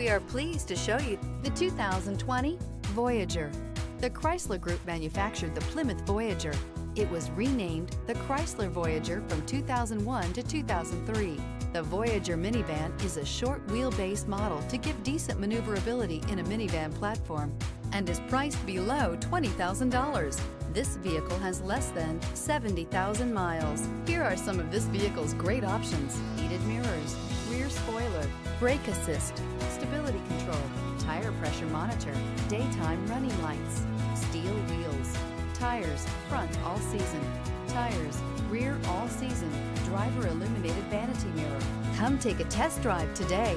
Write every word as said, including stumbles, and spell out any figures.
We are pleased to show you the two thousand twenty Voyager. The Chrysler Group manufactured the Plymouth Voyager. It was renamed the Chrysler Voyager from two thousand one to two thousand three. The Voyager minivan is a short wheelbase model to give decent maneuverability in a minivan platform and is priced below twenty thousand dollars. This vehicle has less than seventy thousand miles. Here are some of this vehicle's great options: heated mirrors, rear spoiler, brake assist, stability control, tire pressure monitor, daytime running lights, steel wheels, tires front all season, tires rear all season, driver illuminated vanity mirror. Come take a test drive today.